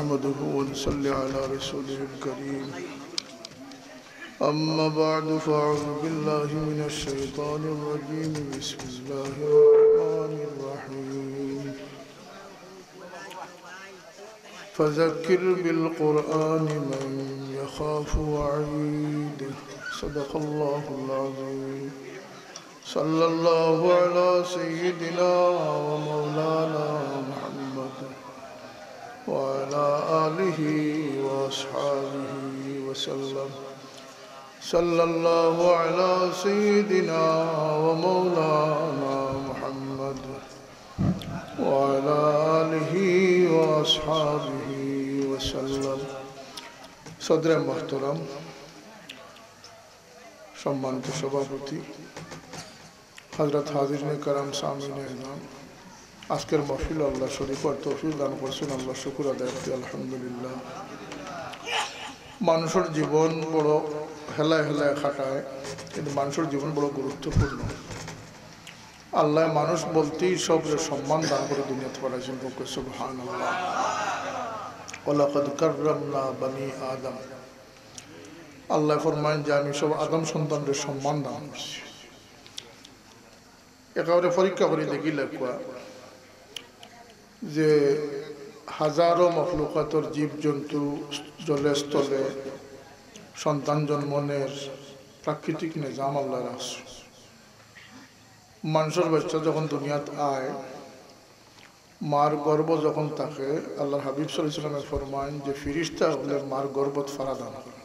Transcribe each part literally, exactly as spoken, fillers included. نحمده ونصلي على رسوله الكريم أما بعد فأعوذ بالله من الشيطان الرجيم بسم الله الرحمن الرحيم فذكر بالقرآن من يخاف وعيد صدق الله العظيم صلى الله على سيدنا ومولانا محمد وعلى آله وأصحابه وسلم صلى الله على سيدنا ومولانا محمد وعلى آله وأصحابه وسلم صدر محترم সম্মানিত সভাপতি হযরত হাজিরনে کرام সামনে এনাম আজকের মাহফিল আল্লাহ শরীফ আর তৌফিক দান করেছেন আল্লাহ শুকর আদায় করি আলহামদুলিল্লাহ। মানুষের জীবন বড় হেলায় হেলায় খাটায়, কিন্তু মানুষের জীবন বড় গুরুত্বপূর্ণ। আল্লাহ মানুষ বলতেই সব সম্মান দান করে দুনিয়াতে পাঠাইছেন, বলকে সুবহানাল্লাহ। ওয়ালাকাদ কাররামনা বনি আদম, আল্লাহ ফরমান যে আমি সব আদম সন্তানদের সম্মান দান করছি। একেবারে পরীক্ষা করে দেখি লেখা যে হাজারো মখলুকাতর জীবজন্তু জলে স্থলে সন্তান জন্মনের প্রাকৃতিক নিজাম আল্লাহ রাখছে। মানুষের বাচ্চা যখন দুনিয়াত আয়, মার গর্ব যখন তাকে আল্লাহ হাবিব সাল্লাল্লাহু আলাইহি ওয়াসাল্লামের ফরমান যে ফিরিস্তা হলে মার গর্বত ফারা দান করে।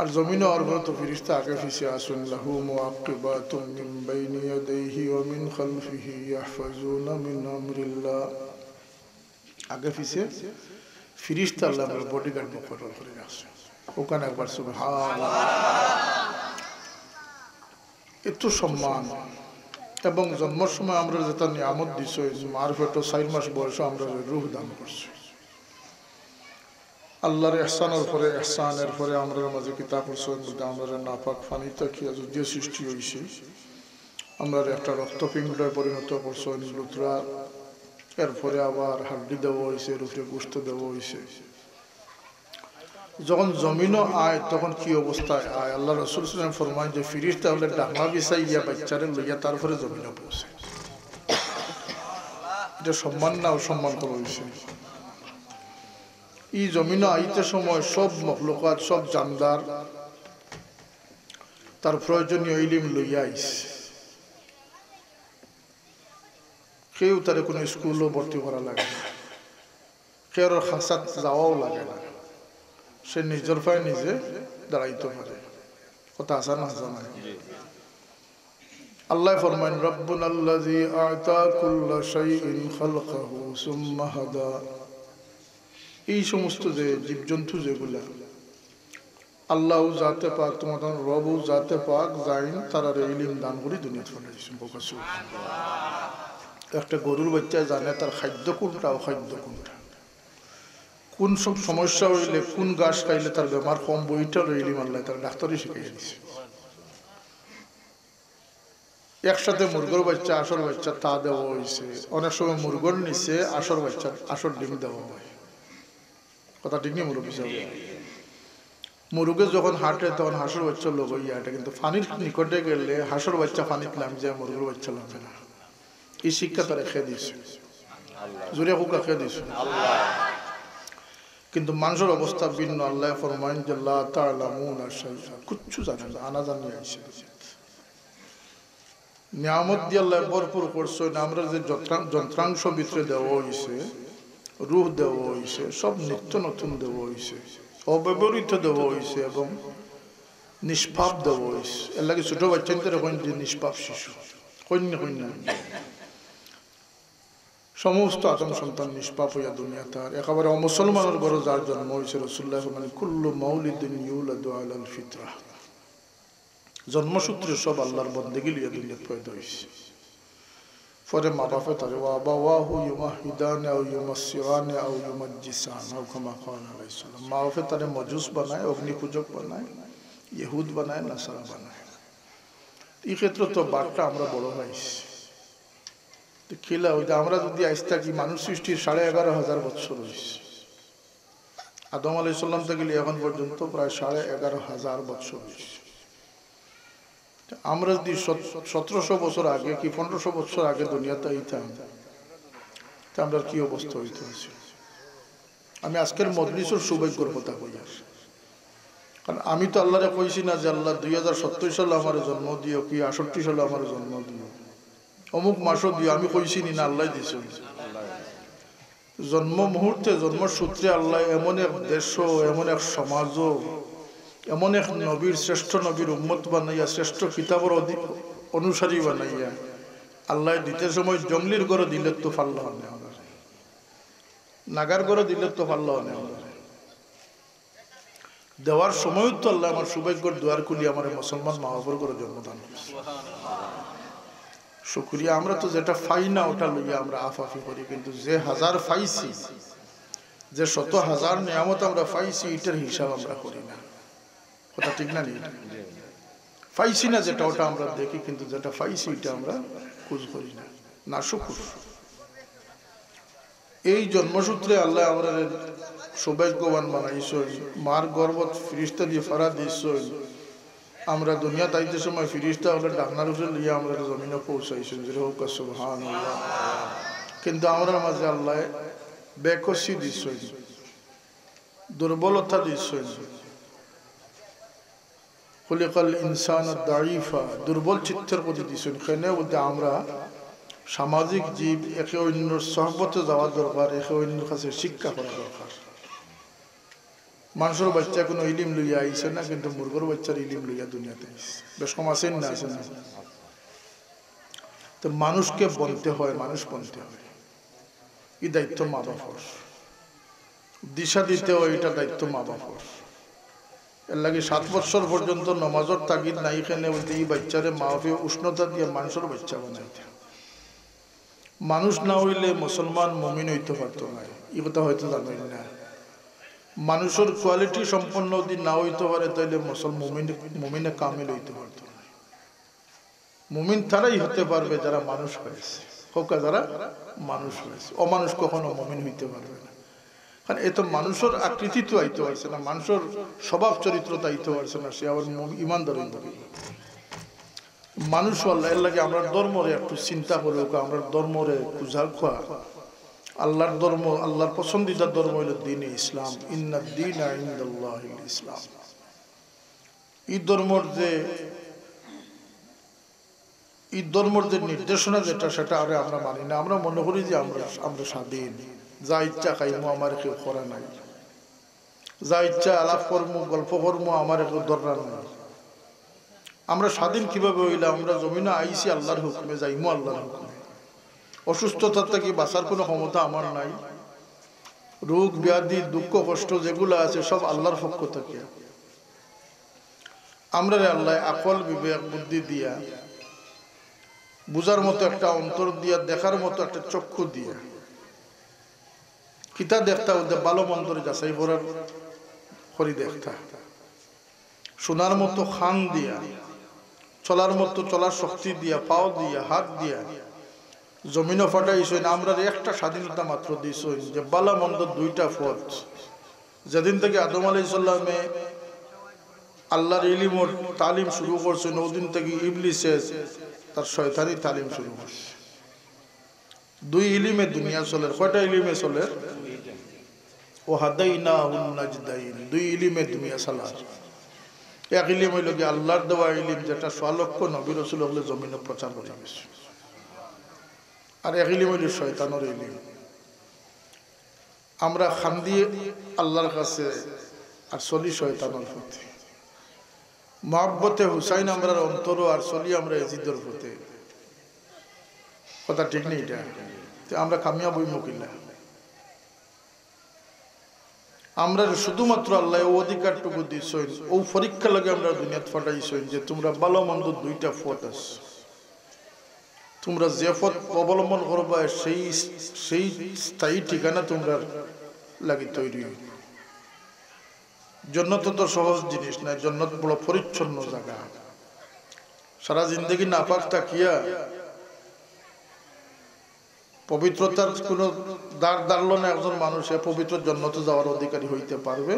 আর জমিনে অর্গত ফিরিস্তা আগে ফিসে আসুন, লাহু মুআক্কিবাতুন মিন বাইনি ইয়াদাইহি ওয়া মিন খালফিহি ইয়াহফাজুনা মিন আমরিল্লাহ। আগে ফিসে ফিরিস্তা আল্লাহর বডিগার্ড মুকরর করে আসে। ওখানে একবার সুবহানাল্লাহ। এত সম্মান, এবং জন্মের সময় আমরা যেটা নিয়ামত দিছে মার পেটে চার মাস বয়সে আমরা রূহ দান করছি। আল্লাহর এহসানের পরে এহসান, এর পরে আমরা মাঝে কিতাব পরিচয়ের মধ্যে আমরা নাপাক ফানি তাকিয়া যে সৃষ্টি হয়েছে, আমরা একটা রক্তপিণ্ডে পরিণত পরিচয় লুতরা, এরপরে আবার হাড্ডি দেওয়া হয়েছে, রুফে গোস্ত দেওয়া হয়েছে। যখন জমিনও আয় তখন কি অবস্থায় আয়, আল্লাহ রাসূল সাল্লাল্লাহু আলাইহি ওয়াসাল্লাম ফরমান যে ফিরিস্তা হলে ডাকনা বিছাইয়া বাচ্চারে লইয়া তারপরে জমিনে পৌঁছে। এটা সম্মান না অসম্মান করা হয়েছে। এই জমিনে আইতে সময় সব মখলুকাত সব জানদার তার প্রয়োজনীয় ইলিম লইয়া আইস। কেউ তার কোনো স্কুলও ভর্তি করা লাগে না, কেউ খাসাত যাওয়াও লাগে না, সে নিজের পায়ে নিজে দাঁড়াইতে পারে। কথা আসান হাসান আল্লাহ ফরমান রব্বুনাল্লাযী আ'তা কুল্লা শাইইন খালকাহু সুম্মা হাদা। এই সমস্ত যে জীবজন্তু যেগুলা আল্লাহ যাতে পাক তোমার রব যাতে পাক যাইন তারা ইলিম দান করি দুনিয়াতে ফেলাইছেন। একটা গরুর বাচ্চা জানে তার খাদ্য কোনটা অখাদ্য কোনটা, কোন সব সমস্যা হইলে কোন গাছ খাইলে তার বেমার কম বইটা ইলিম আল্লাহ তার ডাক্তারই শিখাই দিচ্ছে। একসাথে মুরগোর বাচ্চা আসর বাচ্চা তা দেওয়া হয়েছে, অনেক সময় মুরগোর নিচে আসর বাচ্চা আসর ডিম দেওয়া হয়। কথা ঠিক নেই, মুরগি যাবে মুরগে যখন হাঁটে তখন হাঁসর বাচ্চা লোক হইয়া হাঁটে, কিন্তু ফানির নিকটে গেলে হাঁসর বাচ্চা ফানির নামে যায়, মুরগোর বাচ্চা নামে না। এই শিক্ষা তারা খেয়ে দিয়েছে, জুরিয়া কুকা খেয়ে দিয়েছে। কিন্তু মানুষের অবস্থা ভিন্ন। আল্লাহ ফরমান যে লা তা'লামুনা শাইআ, কিচ্ছু জানে না, আনা জানি আছে। নিয়ামত দিয়ে আল্লাহ ভরপুর করছে, আমরা যে যন্ত্রাংশ ভিতরে দেওয়া হয়েছে, রূহ দেওয়া হয়েছে, সব নিত্য নতুন দেওয়া হয়েছে, অব্যবহৃত দেওয়া হয়েছে, এবং নিষ্পাপ দেওয়া হয়েছে। এর লাগে ছোটো বাচ্চাদের কইন যে নিষ্পাপ শিশু, কন্যা কন্যা সমস্ত আদম সন্তান নিষ্পাপ হইয়া দুনিয়া তার। একেবারে অমুসলমানের ঘরে যার জন্ম হয়েছে, রাসূলুল্লাহ মানে কুল্লু মাউলিদিন ইউলাদু আলাল ফিতরা, জন্মসূত্রে সব আল্লাহর বন্দেগী লইয়া দুনিয়া পয়দা হয়েছে। পরে মা বাপে তারে ওয়াবাওয়াহু ইউমাহিদানা আও ইউমাসসিয়ানা আও ইউমাজ্জিসানা কামা ক্বালা আলাইহিস সালাম। মা বাপে তারে মজুস বানায়, অগ্নিপূজক বানায়, ইহুদ বানায়, নাসারা বানায়। এই ক্ষেত্রে তো বাটটা আমরা বড় হয়েছি। তো খেলা হইতো আমরা যদি আইস থাকি মানুষ সৃষ্টির সাড়ে এগারো হাজার বছর হয়েছে, আদম আলাইহিস সালাম থেকে এখন পর্যন্ত প্রায় সাড়ে এগারো হাজার বছর হয়েছে। আমরা যদি সতেরোশো বছর আগে কি পনেরোশো বছর আগে দুনিয়াতে আইতাম তা আমরা কি অবস্থা হইতে হয়েছে। আমি আজকের মজলিসের সৌভাগ্যের কথা বলি, কারণ আমি তো আল্লাহরে কইছি না যে আল্লাহ দুই হাজার সত্তর সালে আমার জন্ম দিও কি আটষট্টি সালে আমার জন্ম দিও অমুক মাসও দিও, আমি কইছি না আল্লাহ দিছে। জন্ম মুহূর্তে জন্মসূত্রে আল্লাহ এমন এক দেশও এমন এক সমাজও এমন এক নবীর শ্রেষ্ঠ নবীর উম্মত বানাইয়া শ্রেষ্ঠ কিতাবর অনুসারী বানাইয়া আল্লাহ দিতে সময় জঙ্গলির ঘরে দিলে তো ফাল্লাহ নেই, নাগার ঘরে দিলে তো ফাল্লাহ নেই, দেওয়ার সময়ও তো আল্লাহ আমার সৌভাগ্যর দুয়ার খুলি আমার মুসলমান মাহবুর করে জন্মদান। শুকরিয়া, আমরা তো যেটা ফাই না ওটা লইয়া আমরা আফাফি করি, কিন্তু যে হাজার ফাইছি যে শত হাজার নিয়ামত আমরা ফাইছি এটার হিসাব আমরা করি না। কথা ঠিক না নেই? ফাইছি না যেটা ওটা আমরা দেখি, কিন্তু যেটা ফাইছি এটা আমরা খোঁজ করি না। না শুকুর, এই জন্মসূত্রে আল্লাহ আমরা সৌভাগ্যবান বানাইছেন, মার গর্ভত ফিরিস্তা দিয়ে ফারা দিয়েছেন। আমরা দুনিয়া তাইতে সময় ফিরিস্তা হলে ডাকনার উপরে নিয়ে আমরা জমিনে পৌঁছাইছেন, যে হোক সুবহানাল্লাহ। কিন্তু আমরা মাঝে আল্লাহ বেকসি দিয়েছেন, দুর্বলতা দিয়েছেন। খুলিকাল ইনসান দাঈফা, দুর্বল চিত্তের প্রতি দিয়েছেন। কেন বলতে আমরা সামাজিক জীব, একে অন্যের সহবতে যাওয়া দরকার, একে অন্যের কাছে শিক্ষা করা দরকার। মানুষের বাচ্চা কোনো ইলিম লইয়া আইছে না, কিন্তু মুরগোর বাচ্চার ইলিম লইয়া দুনিয়াতে বেশ কম আসেন না, আসেন না। তো মানুষকে বলতে হয়, মানুষ বলতে হয়, এই দায়িত্ব মা বাপর, দিশা দিতে হয়, এটা দায়িত্ব মা বাপর। এর লাগে সাত বছর পর্যন্ত নমাজের তাগিদ নাই, এখানে বলতে এই বাচ্চারে মা বাপে উষ্ণতা দিয়ে মানুষের বাচ্চা বানাইতে। মানুষ না হইলে মুসলমান মুমিন হইতে পারত না, এই কথা হয়তো জানেন না। মানুষের কোয়ালিটি সম্পন্ন যদি না হইতে পারে তাহলে মুসলমান মুমিনে কামিল হইতে পারত না। মুমিন তারাই হতে পারবে যারা মানুষ হয়েছে, হোকা যারা মানুষ হয়েছে। অমানুষ কখনো মুমিন হইতে পারবে না, কারণ এ তো মানুষের আকৃতি তো আইতে পারছে না, মানুষের স্বভাব চরিত্র তো আইতে পারছে না, সে আবার ইমানদার হইতে পারবে। মানুষ আল্লাহ, এর লাগে আমরা ধর্মরে একটু চিন্তা করে, আমরা ধর্মরে খুঁজা খোয়া। আল্লাহর ধর্ম, আল্লাহর পছন্দিদার ধর্ম হইল দিন ইসলাম, ইন্নাদ দীন ইনদাল্লাহিল ইসলাম। এই ধর্মর যে এই ধর্মর যে নির্দেশনা যেটা সেটা আরে আমরা মানি না। আমরা মনে করি যে আমরা আমরা স্বাধীন, যা ইচ্ছা খাইমো আমার কেউ করা নাই, যা ইচ্ছা আলাপ কর্ম গল্প কর্ম আমার কেউ দরকার নাই। আমরা স্বাধীন কিভাবে হইলাম? আমরা জমিনে আইছি আল্লাহর হুকুমে, যাইমু আল্লাহর হুকুমে। অসুস্থতা থেকে বাঁচার কোনো ক্ষমতা আমার নাই, রোগ ব্যাধি দুঃখ কষ্ট যেগুলো আছে সব আল্লাহর পক্ষ থেকে। আমরা আল্লাহ আকল বিবেক বুদ্ধি দিয়া, বুঝার মতো একটা অন্তর দিয়া, দেখার মতো একটা চক্ষু দিয়া, কিতা দেখতা ওদের ভালো মন্দরে যাচাই করার করি দেখতা, শোনার মতো খান দিয়া, চলার মতো চলার শক্তি দিয়া, পাও দিয়া, হাত দিয়া জমিনও ফাটাইছেন। আমরা একটা স্বাধীনতা মাত্র দিয়েছেন যে বালা মন্দ দুইটা ফল। যেদিন থেকে আদম আলাইহিস সালামে আল্লাহর ইলিম ও তালিম শুরু করছেন, ওদিন থেকে ইবলিসে তার শয়তানি তালিম শুরু করছে। দুই ইলিমে দুনিয়া চলে। কয়টা ইলিমে চলে? ও হাদাইনাহুন নাজদাইন, দুই ইলিমে দুনিয়া চলে। এক ইলিম হইল কি আল্লাহর দেওয়া ইলিম, যেটা সোয়ালক্ষ নবী রাসূল হলে জমিনে প্রচার করে গেছে। আর এক ইলিম হইল শয়তানের ইলিম। আমরা খান দিয়ে আল্লাহর কাছে আর চলি শয়তানের প্রতি, মহব্বতে হুসাইন আমরা অন্তর আর চলি আমরা এজিদের প্রতি। কথা ঠিক নেই? এটা আমরা কামিয়াব হইমু কিনা? আমরা শুধুমাত্র আল্লাহ অধিকারটুকু দিয়েছেন, ও পরীক্ষা লাগে আমরা দুনিয়াতে ফাটাইছেন যে তোমরা ভালো মন্দ দুইটা পথ আছে, তোমরা যে পথ অবলম্বন করবা সেই সেই স্থায়ী ঠিকানা তোমরা লাগে তৈরি। জন্নত তো সহজ জিনিস না, জন্নত বড় পরিচ্ছন্ন জায়গা। সারা জিন্দগি নাপাক তাকিয়া পবিত্রতার কোনো দাঁড় দাঁড়লো না একজন মানুষ পবিত্র জান্নাতে যাওয়ার অধিকারী হইতে পারবে।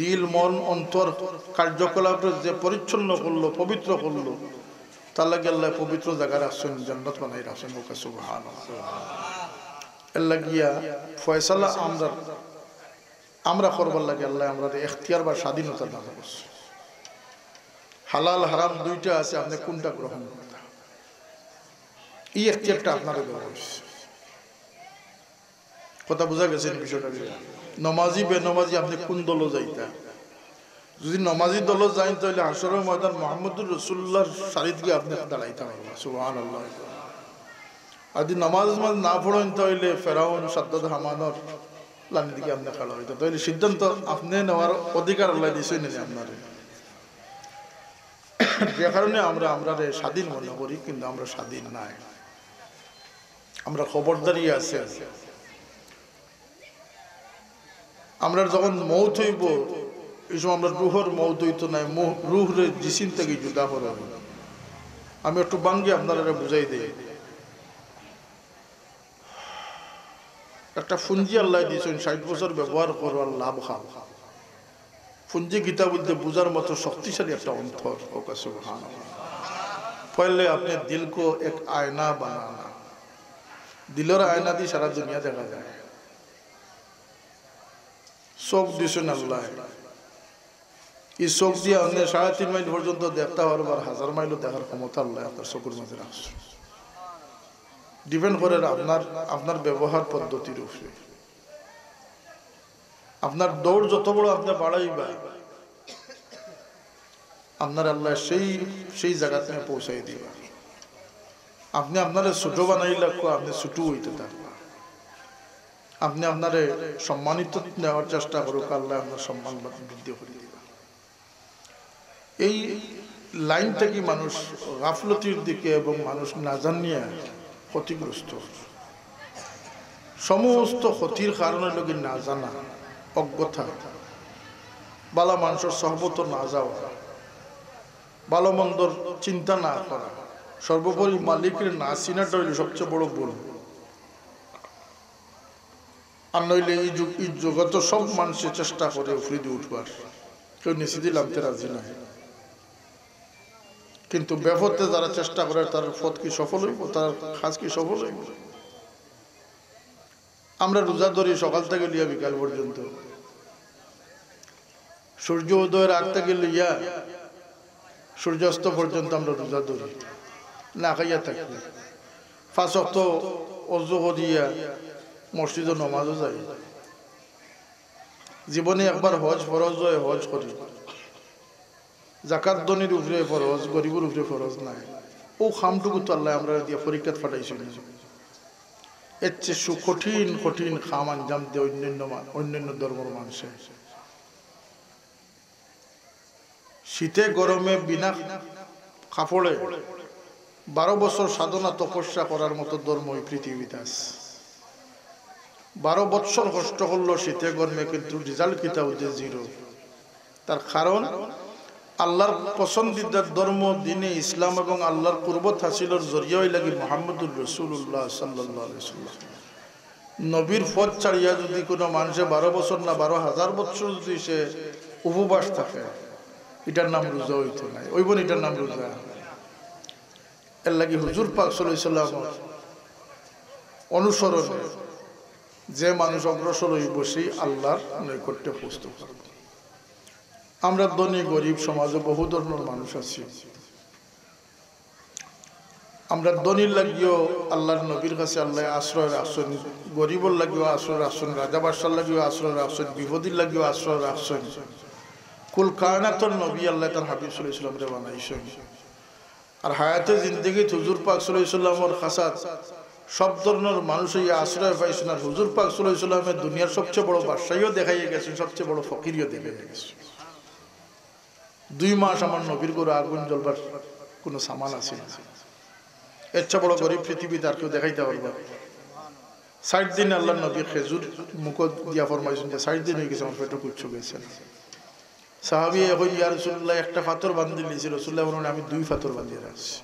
দিল মন অন্তর কার্যকলাপে যে পরিচ্ছন্ন করলো পবিত্র করলো তার লাগে আল্লাহ পবিত্র জায়গার আসেন জান্নাত বানাই রাখেন। ওকে সুবহানাল্লাহ। এর লাগিয়া ফয়সালা আমরা আমরা করবার লাগে আল্লাহ আমরা এখতিয়ার বা স্বাধীনতা দান করছি। হালাল হারাম দুইটা আছে, আপনি কোনটা গ্রহণ করবেন এই এখতিয়ারটা আপনার দেওয়া হয়েছে। কথা বোঝা গেছে বিষয়টা। নমাজি বেনমাজি আপনি কোন দলও যাইতা, যদি নমাজি দলও যাই তাহলে হাসরের ময়দান মুহাম্মদুর রাসূলুল্লাহর সারিত গিয়ে আপনি দাঁড়াইতে পারবেন। সুবহানাল্লাহ। আর যদি নামাজ মাজ না পড়েন তাহলে ফেরাউন সাদ্দাদ হামানর লানির দিকে আপনি খাড়া হইত। তাহলে সিদ্ধান্ত আপনি নেওয়ার অধিকার আল্লাহ দিয়েছেন আপনার, যে কারণে আমরা আমরা স্বাধীন মনে করি কিন্তু আমরা স্বাধীন নাই। আমরা খবরদারি আছে, আমরা যখন মৌত হইব এই সময় আমরা রুহর মৌত হইত নাই, রুহরে জিসিম থেকে জুদা করা। আমি একটু বাঙ্গি আপনারা বুঝাই দিই। একটা ফুঞ্জি আল্লাহ দিয়েছেন, ষাট বছর ব্যবহার করো আর লাভ খাও। ফুঞ্জি গীতা বলতে বুঝার মতো শক্তিশালী একটা অন্তর। ফলে আপনি দিলকে এক আয়না বানানা, দিলের আয়না দিয়ে সারা দুনিয়া দেখা যায়। চোখ দিছেন আল্লাহ, এই চোখ দিয়ে আপনি সাড়ে তিন মাইল পর্যন্ত দেখতে পারবার, হাজার মাইলও দেখার ক্ষমতা আল্লাহ আপনার চোখের মাঝে রাখছেন। ডিপেন্ড করে আপনার আপনার ব্যবহার পদ্ধতির উপরে। আপনার দৌড় যত বড় আপনি বাড়াইবা আপনার আল্লাহ সেই সেই জায়গাতে পৌঁছাই দিবা। আপনি আপনারে ছোট বানাইলে আপনি ছোট হইতে থাকবা। আপনি আপনারে সম্মানিত নেওয়ার চেষ্টা করুক, আল্লাহ আপনার সম্মান বৃদ্ধি করে দিবা। এই লাইন থেকে মানুষ গাফলতির দিকে এবং মানুষ না জানিয়া ক্ষতিগ্রস্ত। সমস্ত ক্ষতির কারণে লোকের না জানা, অজ্ঞতা, বালা মানুষের সহবত না যাওয়া, ভালো মন্দর চিন্তা না করা, সর্বোপরি মালিকের না চিনাটা হইল সবচেয়ে বড় ভুল। আর নইলে এই যুগ এই জগত সব মানুষের চেষ্টা করে উফরি দিয়ে উঠবার, কেউ নিচে দিয়ে নামতে রাজি না। কিন্তু ব্যাপারে যারা চেষ্টা করে তার পথ কি সফল হইব, তার কাজ কি সফল হইব? আমরা রোজা ধরি সকাল থেকে লিয়া বিকাল পর্যন্ত, সূর্য উদয়ের আগ থেকে লিয়া সূর্যাস্ত পর্যন্ত আমরা রোজা ধরি, না খাইয়া থাকি। পাঁচ ওয়াক্ত ওযু করিয়া মসজিদে নামাজও যাই। জীবনে একবার হজ ফরজ হয়, হজ করি। জাকাত ধনীর উপরে ফরজ, গরিবের উপরে ফরজ নাই। ও খামটুকু তো আল্লাহ আমরা দিয়ে পরীক্ষা ফাটাইছি। এর চেয়ে সু কঠিন কঠিন খাম আঞ্জাম দিয়ে অন্যান্য অন্যান্য ধর্মের মানুষে শীতে গরমে বিনা কাপড়ে বারো বছর সাধনা তপস্যা করার মতো ধর্ম এই পৃথিবীতে আছে। বারো বৎসর কষ্ট করলো শীতে গরমে, কিন্তু রেজাল্ট কিতা হচ্ছে জিরো। তার কারণ আল্লাহর পছন্দিদার ধর্ম দিনে ইসলাম এবং আল্লাহর কুরবত হাসিলের জরিয়াই লাগে মুহাম্মদুর রাসূলুল্লাহ সাল্লাল্লাহু আলাইহি ওয়াসাল্লাম। নবীর পথ ছাড়িয়া যদি কোনো মানুষে বারো বছর না বারো হাজার বছর যদি সে উপবাস থাকে, এটার নাম রোজা হইত না। ওই বোন এটার নাম রোজা। এর লাগে হুজুর পাক সাল্লাল্লাহু আলাইহি ওয়াসাল্লাম অনুসরণে যে মানুষ অগ্রসর হইব সেই আল্লাহর নৈকট্যে পুষ্ট করবে। আমরা ধনী গরিব সমাজে বহু ধরনের মানুষ আছি। আমরা ধনীর লাগিও আল্লাহর নবীর কাছে আল্লাহ আশ্রয়ের আসন, গরিবর লাগিও আশ্রয়ের আসন, রাজা বাদশার লাগিও আশ্রয়ের আসন, বিপদীর লাগিও আশ্রয়ের আসন। কুল কায়নাতের নবী আল্লাহ তার হাবিব সাল্লাল্লাহু আলাইহি ওয়াসাল্লাম রে বানাইছেন। আর হায়াতে জিন্দেগি হুজুর পাক সাল্লাল্লাহু আলাইহি ওয়াসাল্লামের খাসাত সব ধরনের মানুষই আশ্রয় পাইছেন। আর হুজুর পাক সাল্লাল্লাহু আলাইহি ওয়াসাল্লামের দুনিয়ার সবচেয়ে বড় বাদশাহীও দেখাইয়া গেছেন, সবচেয়ে বড় ফকিরিও দেখাইয়া গেছেন। দুই মাস আমার নবীর ঘরে আগুন জ্বলবার কোনো সামান আছে না। ইচ্ছা বড় গরিব পৃথিবীতে আর কেউ দেখাইতে পারবে। ষাট দিন আল্লাহ নবী খেজুর মুখ দিয়া ফরমাইছেন যে ষাট দিন হয়ে গেছে আমার পেটে কুচ্ছ গেছে। সাহাবী এখন ইয়া রাসূলুল্লাহ একটা পাথর বাঁধি নিয়েছি। রাসূলুল্লাহ বলেন আমি দুই পাথর বাঁধিয়ে রাখছি।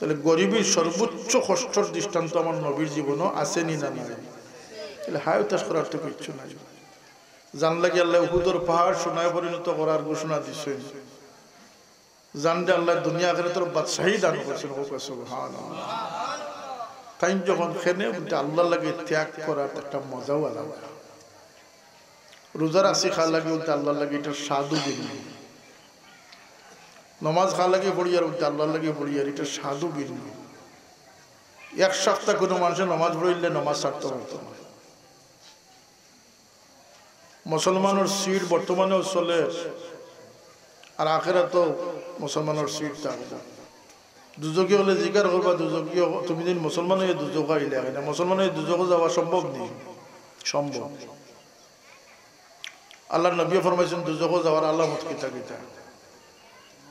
তাহলে গরিবের সর্বোচ্চ কষ্টর দৃষ্টান্ত আমার নবীর জীবনও আসেনি জানি না। তাহলে হায় তাস করার তো কিচ্ছু নাই। জানলাকে আল্লাহ উহুদর পাহাড় সোনায় পরিণত করার ঘোষণা দিচ্ছেন, জানলে আল্লাহ দুনিয়া আখেরাত বাদশাহী দান করছেন। তাই যখন খেনে আল্লাহ লাগে ত্যাগ করার একটা মজাও আলাদা। রোজার আসি খাওয়া লাগে উঠতে আল্লাহ লাগে এটার স্বাদও বিন, নমাজ খাওয়া লাগে পড়িয়ার উঠতে আল্লাহ লাগে পড়িয়ার এটার স্বাদও বিন। এক সপ্তাহ কোনো মানুষের নমাজ পড়িলে নমাজ ছাড়তে হতো না। মুসলমানের সিট বর্তমানেও চলে আর আখেরা তো মুসলমানের সিট থাকবে। দুজকি হলে জিকার করবা, দুজকি তুমি যদি মুসলমান হয়ে দুজক আইলে না, মুসলমান হয়ে দুজকও যাওয়া সম্ভব নেই, সম্ভব। আল্লাহ নবী ফরমাইছেন দুজকও যাওয়ার আলামত কিতা কিতা।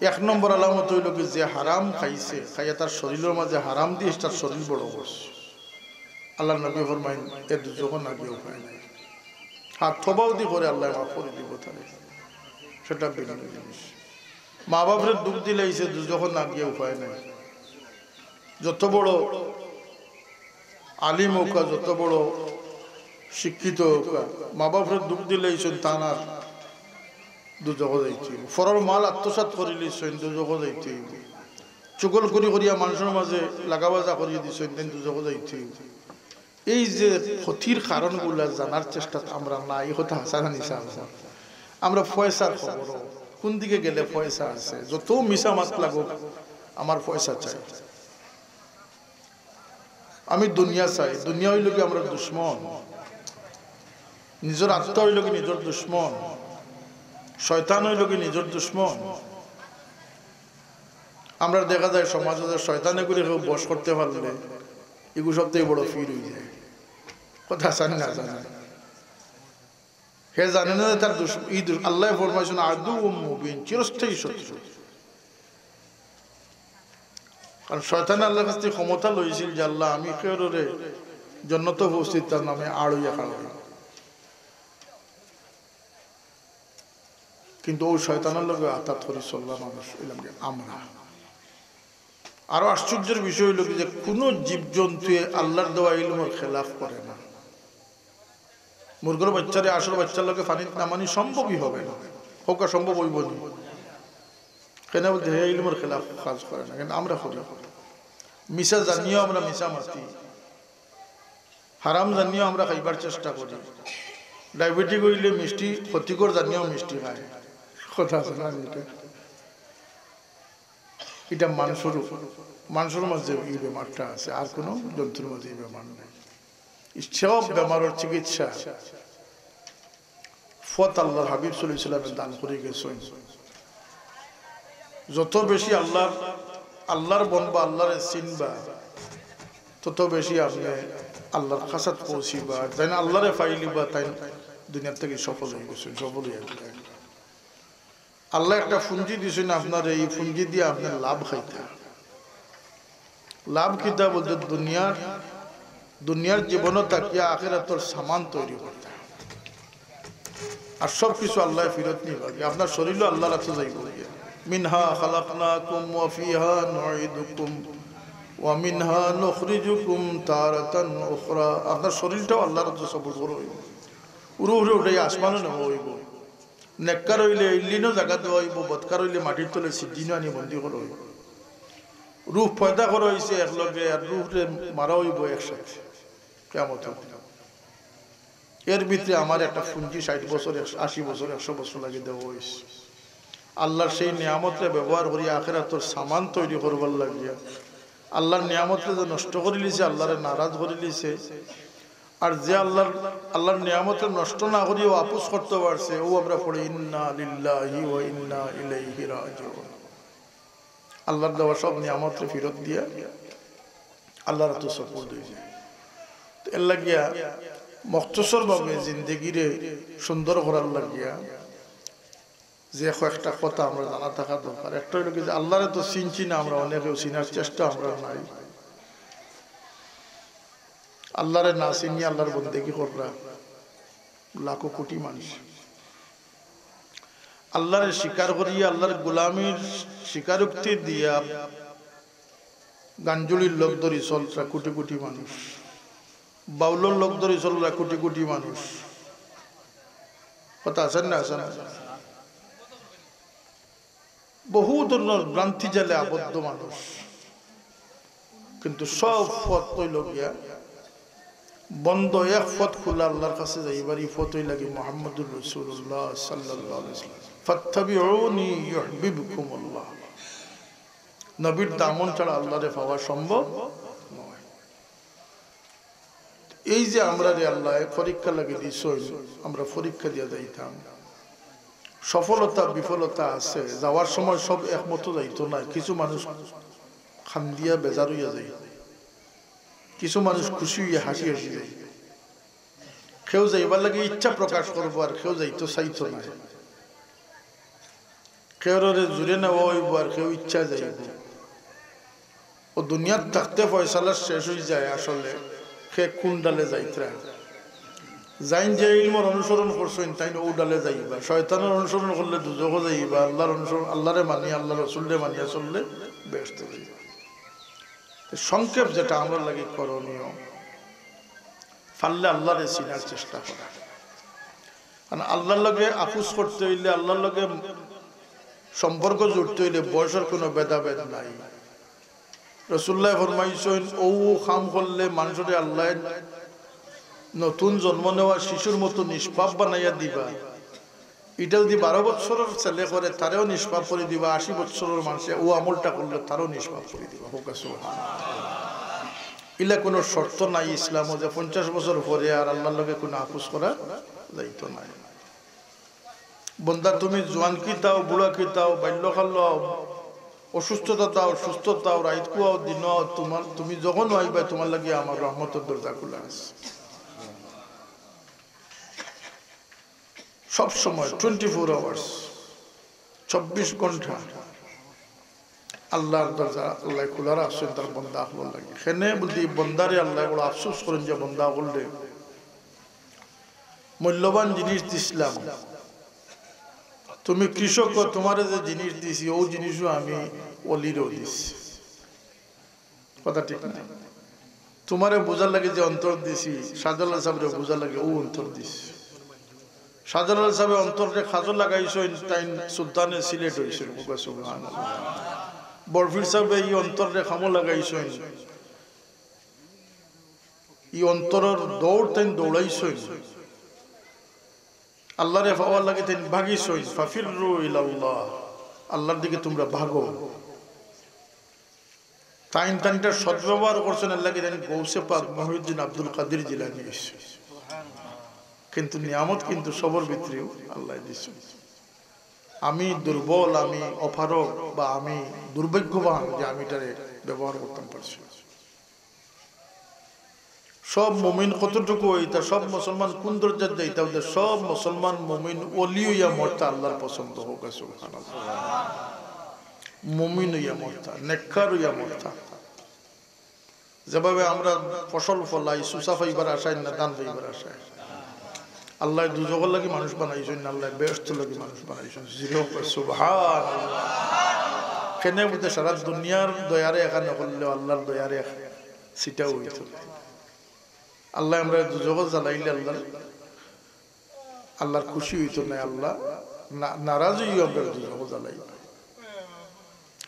এক নম্বর আলামত হইল কি, যে হারাম খাইছে খাইয়া তার শরীরের মাঝে হারাম দিয়ে তার শরীর বড় করছে। আল্লাহ নবী ফরমাইন এ দুজক না গিয়েও খায় নাই, হাত থবাও দি করে আল্লাহ মাফ করে দিব। তাহলে সেটা বিভিন্ন জিনিস। মা বাপরে দুঃখ দিলেইছে দুজক না গিয়ে উপায় নাই। যত বড় আলিম ওকা, যত বড় শিক্ষিত ওকা, মা বাপরে দুঃখ দিলেইছেন তানার দুজক যাইতে, ফরর মাল আত্মসাত করিলেছেন দুজক যাইতে, চুগল করি করিয়া মানুষের মাঝে লাগাবাজা করিয়ে দিয়েছেন তেন দুজক যাইতে। এই যে ক্ষতির কারণগুলা জানার চেষ্টা আমরা না, এই কথা হাসানা নিশা আসা। আমরা পয়সার খবর কোন দিকে গেলে পয়সা আছে, যত মিশা মাছ লাগুক আমার পয়সা চাই, আমি দুনিয়া চাই। দুনিয়া হইল কি আমরা দুশ্মন, নিজের আত্মা হইল কি নিজের দুশ্মন, শয়তান হইল কি নিজের দুশ্মন। আমরা দেখা যায় সমাজে শয়তানে করে কেউ বস করতে পারলে এগুলো সব থেকে বড় ফির হয়ে যায়। কথা জানি না জানি হে জানে না তার আল্লাহ ফরমাইছেন আদু মুবিন, চিরস্থায়ী শত্রু। কারণ শয়তান আল্লাহর কাছ থেকে ক্ষমতা লইছিল যে আল্লাহ আমি কেউরে জান্নাতে উপস্থিত তার নামে আড়ুয়া খাওয়াই, কিন্তু ও শয়তানের লগে আতাত করি চললাম মানুষ এলামকে আমরা। আরো আশ্চর্যের বিষয় হইল যে কোনো জীবজন্তু আল্লাহর দেওয়া ইলমের খেলাফ করে না। মুরগোর বাচ্চারে আসল বাচ্চার লোকে পানির নামানি সম্ভবই হবে না, হোক সম্ভব হইব না। কেন বলতে হে ইলমের খেলাফ কাজ করে না, কিন্তু আমরা করি। মিশা জানিয়েও আমরা মিশা মাতি, হারাম জানিয়েও আমরা খাইবার চেষ্টা করি। ডায়াবেটিক হইলে মিষ্টি ক্ষতিকর জানিয়েও মিষ্টি খায়। কথা আছে না, এটা এটা মানুষের মানুষের মাঝে এই বেমারটা আছে, আর কোনো জন্তুর মাঝে এই বেমার নেই। সব বেমারের চিকিৎসা ফত আল্লাহ হাবিব সাল্লাল্লাহু আলাইহি ওয়াসাল্লাম দান করে গেছেন। যত বেশি আল্লাহ আল্লাহর বনবা আল্লাহর চিনবা, তত বেশি আপনি আল্লাহর কাছে পৌঁছিবা। তাই না আল্লাহরে পাইলিবা, তাই দুনিয়ার থেকে সফল হয়ে গেছেন, সফল হয়ে গেছেন। আল্লাহ একটা পুঁজি দিয়েছেন আপনার, এই পুঁজি দিয়ে আপনার লাভ খাইতা। লাভ খিতা বলতে দুনিয়ার দুনিয়ার জীবনও তাকিয়া আখেরাতের সামান তৈরি করতে, আর সব কিছু আল্লাহ ফিরত নিয়ে পাবে। আপনার শরীরও আল্লাহর কাছে যাই বলবে মিনহা খালাকনাকুম ওয়া ফিহা নুইদুকুম ওয়া মিনহা নুখরিজুকুম তারাতান উখরা। আপনার শরীরটাও আল্লাহর কাছে সবুর হইব, উড়ে উড়ে উঠে আসমানও নেওয়া হইব। নেককার হইলে ইল্লিনও জায়গা দেওয়া হইব, বদকার হইলে মাটির তলে সিদ্দিনও আনি বন্দি করা হইব। রূপ পয়দা করা হয়েছে একলগে, আর রূপে মারা হইব একসাথে। কেমন এর ভিতরে আমার একটা পুঁজি ষাট বছর আশি বছর একশো বছর লাগিয়ে দেওয়া হয়েছে। আল্লাহর সেই নিয়ামতকে ব্যবহার করিয়া আখেরাতের সামান তৈরি করবার লাগিয়া, আল্লাহর নিয়ামতকে যে নষ্ট করে লিছে আল্লাহরে নারাজ করে লিছে। আর যে আল্লাহর আল্লাহর নিয়ামতকে নষ্ট না করিয়া ও আপোষ করতে পারছে, ও আমরা পড়ি ইন্না লিল্লাহি ওয়া ইন্না ইলাইহি রাজিউন। আল্লাহর দেওয়া সব নিয়ামতকে ফেরত দিয়া আল্লাহর তো সফল হয়ে যায়। এর লাগিয়া মক্তসর ভাবে জিন্দগিরে সুন্দর করার লাগিয়া যে একটা কথা আমরা জানা থাকা দরকার। একটা হইল যে আল্লাহরে তো চিনছি না আমরা, অনেকেও চিনার চেষ্টা আমরা নাই। আল্লাহরে না চিনি আল্লাহর বন্দেগি কররা লাখো কোটি মানুষ। আল্লাহরে স্বীকার করিয়া আল্লাহর গোলামীর স্বীকারোক্তি দিয়া গাঞ্জুলির লোক ধরে চলরা কোটি কোটি মানুষ, বাউলর লোক ধরে চলরা কোটি কোটি মানুষ। কথা আছেন না? আছেন। বহু ধরনের ভ্রান্তি জালে আবদ্ধ মানুষ, কিন্তু সব পথ তৈল গিয়া বন্ধ। এক পথ খোলা আল্লাহর কাছে যাইবার, এই পথই লাগে মুহাম্মদুর রাসূলুল্লাহ সাল্লাল্লাহু আলাইহি ওয়াসাল্লাম। ফাত্তাবিউনি ইউহিব্বুকুমুল্লাহ। নবীর দামন ছাড়া আল্লাহরে পাওয়া সম্ভব নয়। এই যে আমরা রে আল্লাহ পরীক্ষা লাগে দিস, আমরা পরীক্ষা দিয়ে যাইতাম। সফলতা বিফলতা আছে, যাওয়ার সময় সব একমত যাইতো না। কিছু মানুষ খান্দিয়া বেজার হইয়া যাই, কিছু মানুষ খুশি হইয়া হাসি হাসি যাই। কেউ যাইবার লাগে ইচ্ছা প্রকাশ করবো, আর কেউ যাইতো চাইতো না। কেউরে জুড়ে নেওয়া হইব, আর কেউ ইচ্ছা যাইব। ও দুনিয়ার থাকতে ফয়সালা শেষ হয়ে যায়। আসলে সে কোন ডালে যাইতরা, যাইন যে ইলমর অনুসরণ করছেন তাই ও ডালে যাইবা। শয়তানের অনুসরণ করলে দুজক যাইবা। আল্লাহর অনুসরণ, আল্লাহরে মানিয়া আল্লাহ রসুলরে মানিয়া চললে ব্যস্ত যাইবা। সংক্ষেপ যেটা আমার লাগে করণীয়, ফাললে আল্লাহরে চিনার চেষ্টা করা। কারণ আল্লাহর লগে আফুস করতে হইলে, আল্লাহর লগে সম্পর্ক জুড়তে হইলে বয়সের কোনো ভেদাভেদ নাই। রসুল্লাহ ফরমাইছেন, ও খাম করলে মানুষের আল্লাহ নতুন জন্ম নেওয়া শিশুর মতো নিষ্পাপ বানাইয়া দিবা। এটা যদি বারো বছরের ছেলে করে, তারেও নিষ্পাপ করে দিবা। আশি বছরের মানুষে ও আমলটা করলে তারও নিষ্পাপ করে দিবা। ইলা কোনো শর্ত নাই ইসলাম যে পঞ্চাশ বছর পরে আর আল্লাহর লগে কোনো আফুস করা যাইতো না। বন্ধা, তুমি জোয়ান কি তাও, বুড়া কি তাও, বাল্যকাল লও, অসুস্থতা তাও, সুস্থতাও, রাইত কুয়াও, দিন, তোমার তুমি যখন আইবা তোমার লাগে আমার রহমতের দরজা খোলা আছে সব সময়। টোয়েন্টি ফোর আওয়ার্স চব্বিশ ঘন্টা আল্লাহর দরজা আল্লাহ খোলা রাখছেন তার বন্ধা হল লাগে। সেনে বলতে বন্দারে আল্লাহ বড় আফসোস করেন যে বন্ধা হলে মূল্যবান জিনিস দিছিলাম। তুমি কৃষক, তোমার যে জিনিস দিছি ও জিনিসও আমি অলিরও দিছি। কথা ঠিক না? তোমারে বোঝার লাগে যে অন্তর দিছি, সাজালাল সাহেবরে বোঝার লাগে ও অন্তর দিছি। সাজালাল সাহেব অন্তরে খাজল লাগাইছেন, তাই সুলতানে সিলেট হয়েছে। বরফির সাহেব এই অন্তরে খামো লাগাইছেন, এই অন্তরের দৌড় তাই দৌড়াইছেন। আল্লাহরে পাওয়ার লাগে তিনি ভাগিছই। ফাফিরু ইলাল্লাহ, আল্লাহর দিকে তোমরা ভাগো। তাইন তানটা সদ্ব্যবহার করছেন আল্লাহকে। তিনি গৌসে পাক মহিউদ্দিন আব্দুল কাদির জিলানী, কিন্তু নিয়ামত কিন্তু সবর ভিতরেও আল্লাহ দিয়েছেন। আমি দুর্বল, আমি অপারক, বা আমি দুর্ভাগ্যবান যে আমি এটারে ব্যবহার করতাম পারছি। সব মুমিন কতটুকু হইতা, সব মুসলমান কোন দরজার যাইতা, ওদের সব মুসলমান মুমিন অলি হইয়া মরতা আল্লাহর পছন্দ হোক। মুমিন হইয়া মরতা, নেককার হইয়া মরতা। যেভাবে আমরা ফসল ফলাই সুসা পাইবার আশায় না দান পাইবার আশায়, আল্লাহ দুজগর লাগে মানুষ বানাইছেন, আল্লাহ ব্যস্ত লাগে মানুষ বানাইছেন। কেনে বলতে সারা দুনিয়ার দয়ারে একা নকললেও আল্লাহর দয়ারে সেটাও হইত। আল্লাহ আমরা দুজগৎ জ্বালাইলে আল্লাহ আল্লাহর খুশি হইত না, আল্লাহ নারাজ হইও। আমরা দুজগৎ জ্বালাই,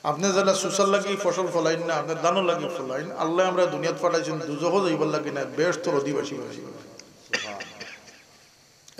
আপনি যারা সুসার লাগি ফসল ফলাইন না, আপনার দানো লাগি ফলাইন, আল্লাহ আমরা দুনিয়াত পাঠাইছেন দুজগৎ এইবার লাগে না, ব্যস্ত অধিবাসী বাসী।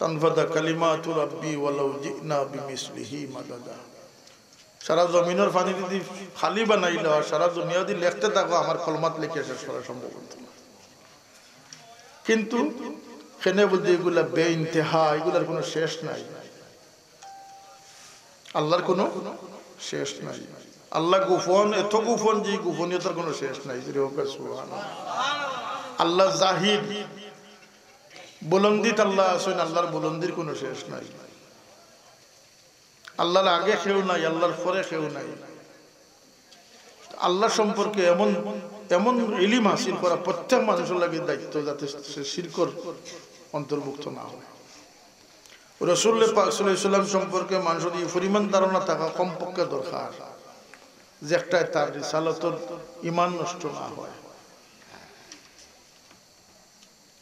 তানফাদা কালিমাতু রাব্বি ওয়ালাউ জিনা বিমিসলিহি মাদাদা। সারা জমিনের পানি যদি খালি বানাইল, সারা দুনিয়া যদি লিখতে থাকো, আমার কলমাত লিখে শেষ করা সম্ভব হতো না। কিন্তু সেনে বলতে এগুলা বে ইন্তেহা, এগুলার কোনো শেষ নাই, আল্লাহর কোনো শেষ নাই। Allah gufon, eto gufon ji gufoniyatar kono shesh nai. Jire subhanallah. Allah zahid, bulandi Allah asoin Allahar bulandir kono shesh nai. Allahar age kheu nai, Allahar pore kheu nai. Allah সম্পর্কে এমন এমন ইলম হাসিল করা প্রত্যেক মানুষের লাগে দায়িত্ব যাতে সে শিরকর অন্তর্ভুক্ত না হয় রাসূল পাক সাল্লাল্লাহু আলাইহি ওয়াসাল্লাম সম্পর্কে মানুষের এই পরিমাণ ধারণা থাকা কমপক্ষে দরকার যে একটা তার রিসালাতের ঈমান নষ্ট না হয়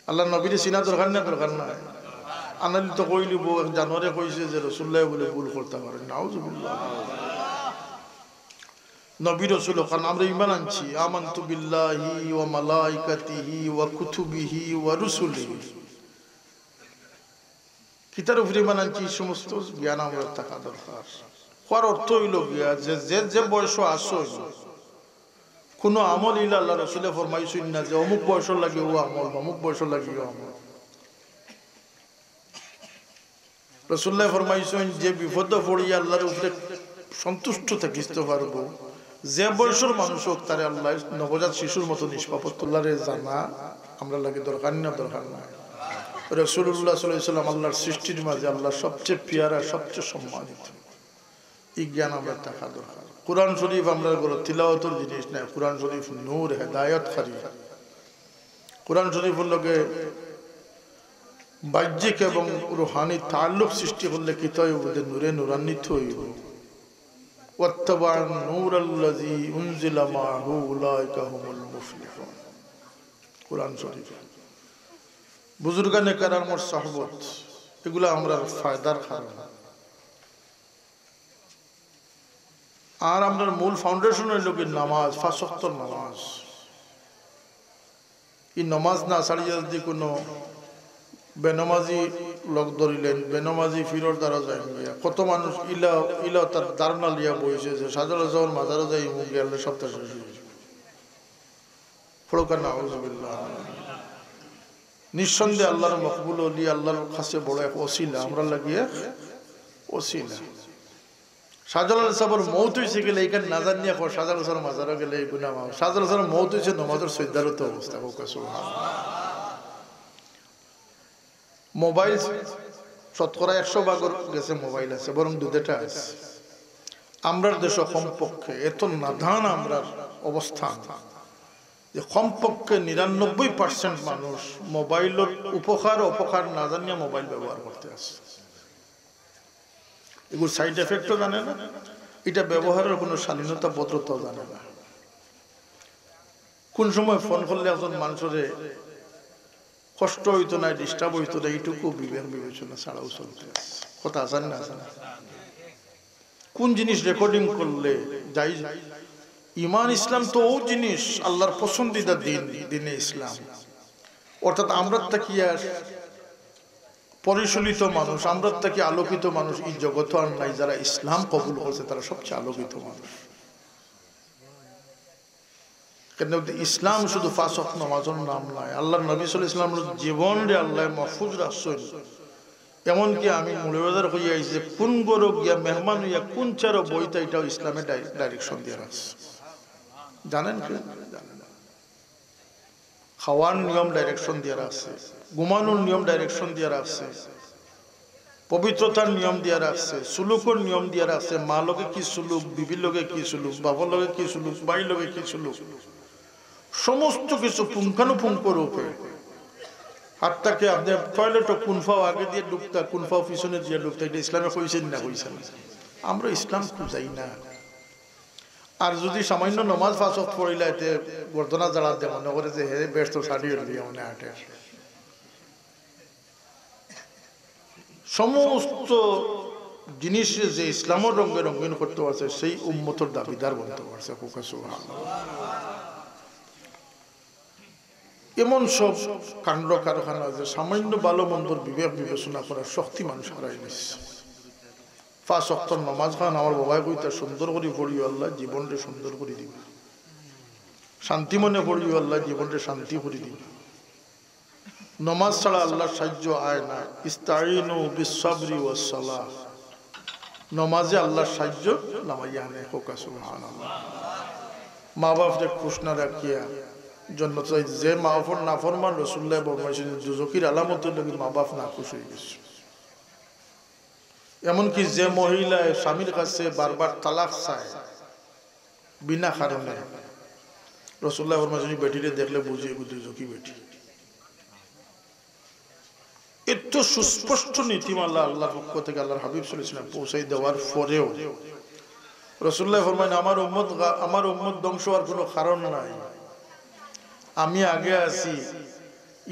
আল্লাহ নবীর সিনা দরকার না দরকার না আনাল তো কইলি বউ জানোরে কইছে যে রাসূলুল্লাহ বলে ভুল করতে পারে নাউজুবিল্লাহ নবী রাসূল কারণ আমরা ঈমান আনছি আমানতু বিল্লাহি ওয়া মালায়েকাতিহি ওয়া কুতুবিহি ওয়া রুসুলিহি কিতার উপরে ঈমান আনছি সমস্ত জ্ঞান আমাদের থাকা দরকার কোর অর্থ হইল গিয়া যে যে যে বয়স আসো কোন আমল ইলা আল্লাহ রাসূলে ফরমাইছেন না যে অমুক বয়স লাগে ও আমল অমুক বয়স লাগে ও আমল রাসূলুল্লাহ ফরমাইছেন যে বিপদে পড়ি আল্লাহর উপরে সন্তুষ্ট থাকিতে পারবো যে বয়সের মানুষ হোক তারে আল্লাহ নবজাত শিশুর মতো নিষ্পাপতুল্লাহরে জানা আমরা লাগে দরকার না দরকার না রাসূলুল্লাহ সাল্লাল্লাহু আলাইহি ওয়াসাল্লাম আল্লাহর সৃষ্টির মাঝে আল্লাহ সবচেয়ে প্রিয়রা সবচেয়ে সম্মানিত এই জ্ঞান আমাদের থাকা দরকার কুরআন শরীফ আমরা বড় তিলাওয়াতের জিনিস না কুরআন শরীফ নূর হেদায়েত করি কুরআন শরীফের লগে বাহ্যিক এবং রূহানি তাআল্লুক সৃষ্টি করলে কি তয় ওদের নূরে নূরান্বিত হইব واتبع النور الذي انزل معه اولئك هم المفلحون কোরআন শরীফ বুজুর্গানে কারামর সাহবত এগুলা আমরা ফায়দার কারণ আর আমাদের মূল ফাউন্ডেশন হলো কি নামাজ পাঁচ ওয়াক্ত নামাজ এই নামাজ না ছাড়িয়ে যদি কোনো বেনামাজি লোক ধরিলেন বেনামাজি ফিরোর দ্বারা যায় কত মানুষ ইলা ইলা তার ধারণা লিয়া বইছে যে সাজারা যাওয়ার মাজারা যাই মুখ গেলে সপ্তাহ শেষ হয়ে যাবে ফরকানা আউযুবিল্লাহ নিঃসন্দেহে আল্লাহর মকবুল ওলি আল্লাহর কাছে বড় এক ওসিলা আমরা লাগিয়ে ওসিলা সাজারা সাহেবের মৌত হয়েছে গেলে এখানে না জানিয়ে সাজারা সাহের মাজারা গেলে এই গুণা সাজারা সাহের মৌত হয়েছে নমাজের সৈদ্ধারত অবস্থা হোক সুবহানাল্লাহ মোবাইল শতকরা একশো ভাগর গেছে মোবাইল আছে বরং দুধেটা আছে আমরার দেশ কমপক্ষে এত নাধান আমরার অবস্থান যে কমপক্ষে নিরানব্বই পার্সেন্ট মানুষ মোবাইলের উপকার অপকার না জানিয়ে মোবাইল ব্যবহার করতে আছে এগুলো সাইড এফেক্টও জানে না এটা ব্যবহারের কোনো শালীনতা ভদ্রতাও জানে না কোন সময় ফোন করলে একজন মানুষের কষ্ট হইতো না ডিস্টার্ব হইতো না এইটুকু বিবেক বিবেচনা ছাড়াও চলতে আছে কথা আছেন না আছেন কোন জিনিস রেকর্ডিং করলে যাই ইমান ইসলাম তো ও জিনিস আল্লাহর পছন্দিদা দিন দিনে ইসলাম অর্থাৎ আমরা তাকি আর পরিশলিত মানুষ আমরা তাকি আলোকিত মানুষ এই জগৎ আর নাই যারা ইসলাম কবুল করছে তারা সবচেয়ে আলোকিত মানুষ কেন ইসলাম শুধু পাঁচ ওয়াক্ত নামাজের নাম নয় আল্লাহর নবী সাল্লাল্লাহু আলাইহি ওয়াসাল্লামের জীবন রে আল্লাহ মাহফুজ রাখছেন এমনকি আমি মূলবাজার হইয়া যে কোন গরো গিয়া মেহমান হইয়া কোন চারো বইটা এটাও ইসলামের ডাইরেকশন দিয়ে রাখছে জানেন কি খাওয়ার নিয়ম ডাইরেকশন দিয়ে রাখছে ঘুমানোর নিয়ম ডাইরেকশন দিয়ে রাখছে পবিত্রতার নিয়ম দিয়ে রাখছে সুলুকের নিয়ম দিয়ে রাখছে মা লগে কি সুলুক বিবির লগে কি সুলুক বাবার লগে কি সুলুক ভাই লগে কি সুলুক সমস্ত কিছু পুঙ্খানুপুঙ্খ রূপে হাতটাকে আপনি টয়লেটও কুনফাও আগে দিয়ে ডুবতা কুনফাও পিছনে দিয়ে ডুবতা এটা ইসলামে কইছেন না কইছেন আমরা ইসলাম খুঁজাই না আর যদি সামান্য নমাজ ফাঁসত পড়িলে এতে গর্দনা জ্বালা দেয় মনে করে যে হে ব্যস্ত শাড়ি দিয়ে মনে হাঁটে সমস্ত জিনিস যে ইসলামের রঙে রঙিন করতে পারছে সেই উম্মতের দাবিদার বলতে পারছে এমন সব কাণ্ড কারখানা যে সামান্য ভালো মন্দর বিবেক বিবেচনা করার শক্তি মানুষ হারাই নিচ্ছে পাঁচ ওয়াক্ত নামাজ খান আমার বাবাই কইতা সুন্দর করে পড়িও আল্লাহ জীবনটা সুন্দর করে দিবে শান্তি মনে পড়িও আল্লাহ জীবনটা শান্তি করে দিবে নমাজ ছাড়া আল্লাহর সাহায্য আয় না ইস্তাইনু বিস সাবরি ওয়াস সালাহ নমাজে আল্লাহর সাহায্য নামাইয়া আনে হোক সুবহানাল্লাহ। মা বাপকে খুশ না রাখিয়া জন্য চাই যে মা বাপর না ফরমান রসুল্লাহ বরমাইছেন দুজকির আলামতের নাকি মা বাপ না খুশ হয়ে গেছে। এমনকি যে মহিলায় স্বামীর কাছে বারবার তালাক চায় বিনা কারণে রসুল্লাহ বরমাইছেন বেটিরে দেখলে বুঝিয়ে দুজকি বেটি। এত সুস্পষ্ট নীতিমালা আল্লাহর পক্ষ থেকে আল্লাহর হাবিব সাল্লাল্লাহু আলাইহি ওয়াসাল্লাম পৌঁছাই দেওয়ার পরেও রাসূলুল্লাহ ফরমান আমার উম্মত আমার উম্মত ধ্বংস হওয়ার কোনো কারণ নাই, আমি আগে আছি,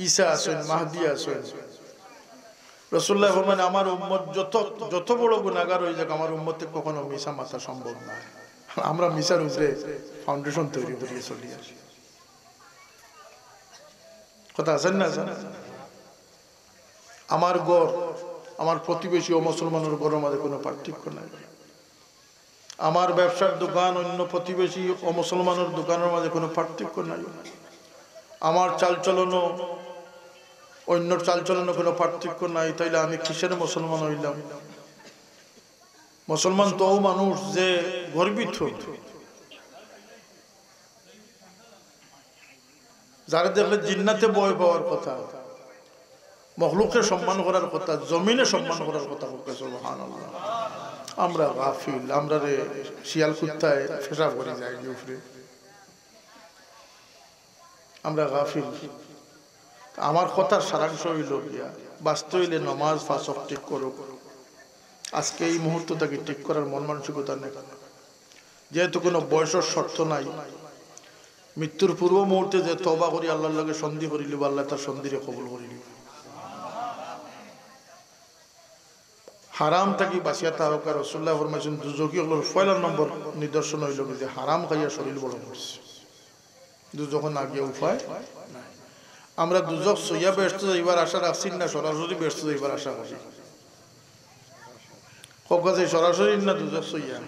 ঈসা আছেন, মাহদী আছেন। রাসূলুল্লাহ ফরমান আমার উম্মত যত যত বড় গুনাহগার হয়ে যাক আমার উম্মতে কখনো মিশা মাথা সম্ভব না। আমরা মিশার উপরে ফাউন্ডেশন তৈরি করে চলি আসি, কথা আছেন না? আমার ঘর আমার প্রতিবেশী ও মুসলমানের ঘরের মধ্যে কোনো পার্থক্য নাই, আমার ব্যবসার দোকান অন্য প্রতিবেশী ও মুসলমানের দোকানের মধ্যে কোনো পার্থক্য নাই, আমার চালচলনও অন্য চালচলনে কোনো পার্থক্য নাই। তাইলে আমি কিসের মুসলমান হইলাম? মুসলমান তো মানুষ যে গর্বিত, যারা দেখলে জিন্নাতে ভয় পাওয়ার কথা, মখলুককে সম্মান করার কথা, জমিনে সম্মান করার কথা। সুবহানাল্লাহ, আমরা গাফিল, আমরা রে শিয়াল কুত্তায় ফেসা করে যাই উপরে, আমরা গাফিল। আমার কথার সারাংশ হইল গিয়া বাস্তব হইলে নমাজ ফাঁস ঠিক করো, আজকে এই মুহূর্ত তাকে ঠিক করার মন মানসিকতা নেই, যেহেতু কোনো বয়সের শর্ত নাই। মৃত্যুর পূর্ব মুহূর্তে যে তওবা করি আল্লাহর লগে সন্ধি করিল বা আল্লাহ তার সন্ধিরে কবুল করিল। হারাম থাকি বাঁচিয়া তাহকা রসুল্লাহ ফরমাইছেন দুজকি হল পয়লা নম্বর নিদর্শন হইল যে হারাম খাইয়া শরীর বড় করছে, দুজক না গিয়ে উপায় নাই। আমরা দুজক সইয়া ব্যস্ত যাইবার আশা রাখছি না, সরাসরি ব্যস্ত যাইবার আশা করি। সব কাছে সরাসরি না দুজক সইয়া,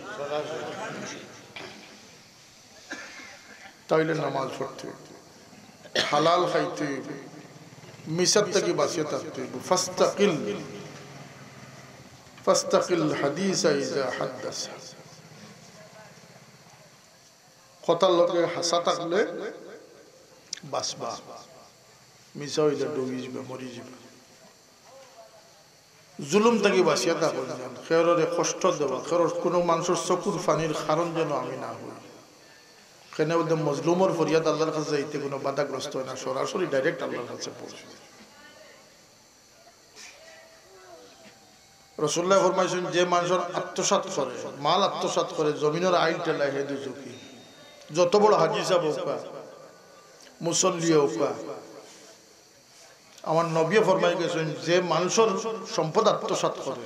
তাইলে নামাজ পড়তে হইবে, হালাল খাইতে হইবে, মিশার থাকি বাঁচিয়া থাকতে হইবে। ফাস্তাকিল ফাস্তাকিল হাদিসা ইযা হাদাসা, কথার লগে হাসা থাকলে বাসবা, মিছা হইলে ডুবি যাবে, মরি যাবে। জুলুম থাকি বাঁচিয়া থাকুন, খেররে কষ্ট দেওয়া, খের কোনো মানুষের চকুর পানির কারণ যেন আমি না হই। কেন একদম মজলুমের ফরিয়াদ আল্লাহর কাছে যাইতে কোনো বাধাগ্রস্ত হয় না, সরাসরি ডাইরেক্ট আল্লাহর কাছে পৌঁছে। রসুল্লাহ ফরমাইছেন যে মানুষের আত্মসাৎ করে, মাল আত্মসাৎ করে, জমিনের আইন টেলায়, হে দুজকি। যত বড় হাজি সাহেব হোকা, মুসল্লি হোকা, আমার নবী ফরমাই গেছেন যে মানুষের সম্পদ আত্মসাৎ করে,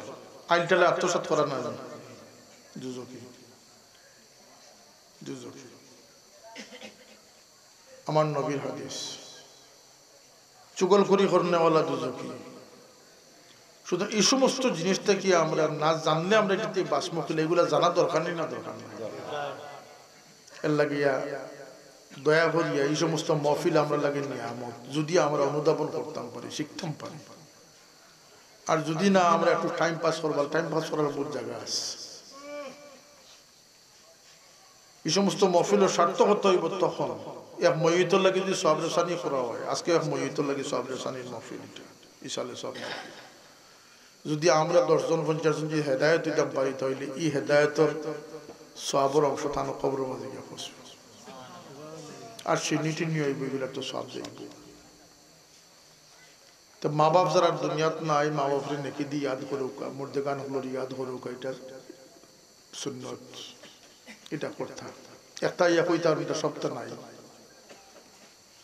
আইন টেলায় আত্মসাৎ করা না দুজকি। দুজকি আমার নবীর হাদিস। চুগলখুরি করনেওয়ালা দুজকি। শুধু এই সমস্ত জিনিসটা কি আমরা না জানলে আমরা এটাতে বাসমুখ, এগুলা জানা দরকার নেই, না দরকার নেই। এর লাগিয়া দয়া করিয়া এই সমস্ত মহফিল আমরা লাগে নিয়ামত, যদি আমরা অনুধাবন করতাম পারি, শিখতাম পারি। আর যদি না আমরা একটু টাইম পাস করবার, টাইম পাস করার বহু জায়গা আছে। এই সমস্ত মহফিলের সার্থকতা হইব তখন এক মহিতর লাগে যদি সবরেসানি করা হয়। আজকে এক মহিতর লাগে সবরেসানির মহফিল, ইসালে সব যদি আমরা দশজন পঞ্চাশ জন যদি হেদায়ত দিতাম পারি, তাহলে এই হেদায়তের সবর অংশ থানো খবর মাঝে গিয়ে পৌঁছবে। আর সেই নীতি নিয়ম এগুলো তো সব যাইব। তো মা বাপ যারা দুনিয়াত নাই, মা বাপরে নেকি দিয়ে ইয়াদ করুক, মুর্দে গান হলো ইয়াদ করুক, এটা সুন্নত, এটা কথা। একটা ইয়া কই তার ভিতরে সবটা নাই,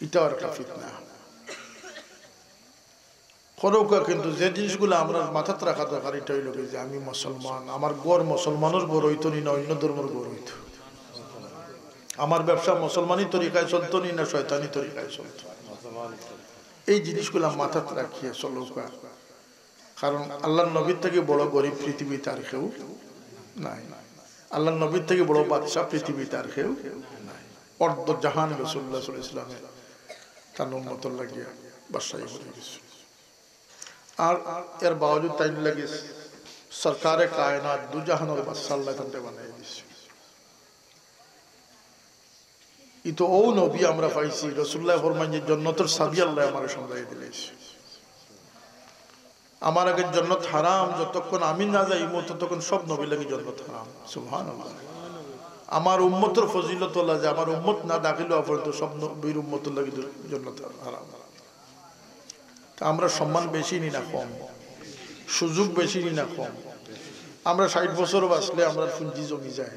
এটাও একটা ফিতনা। করৌকা কিন্তু যে জিনিসগুলো আমরা মাথাতে রাখা দরকার, এটা হইল যে আমি মুসলমান, আমার গড় মুসলমানের গড় হইতো নি না অন্য ধর্মের গড় হইত, আমার ব্যবসা মুসলমানই তরিকায় চলতো নি না শয়তানি তরিকায় চলত। এই জিনিসগুলো মাথাতে রাখিয়ে চলৌকা, কারণ আল্লাহর নবীর থেকে বড় গরিব পৃথিবী তার কেউ নাই, আল্লাহর নবীর থেকে বড় বাদশাহ পৃথিবী তার কেউ নাই। অর্ধ জাহান রাসূলুল্লাহ সাল্লাল্লাহু আলাইহি ওয়াসাল্লামে তার উম্মতের লাগিয়া বাদশাহী হয়ে গেছে। আর এর বাবজুদ তাই লাগে सरकार कायनात दुजहान और मसल्ला तंते बनाए दिस इतो ओ नबी আমরা পাইছি রাসূলুল্লাহ ফরমান যে জান্নাতের চাবি আল্লাহ আমারে সন্ধাই দিয়েছে আমার আগে জান্নাত হারাম যতক্ষণ আমি না যাই ততক্ষণ সব নবী লাগি জান্নাত হারাম সুবহানাল্লাহ আমার উম্মতের ফজিলত আল্লাহ যে আমার উম্মত না দাখিল হওয়া পর্যন্ত সব নবীর উম্মত লাগি জান্নাত হারাম তো আমরা সম্মান বেশি নি না কম সুযোগ বেশি নি না কম আমরা ষাট বছর বাঁচলে আমরা পুঁজি জমি যায়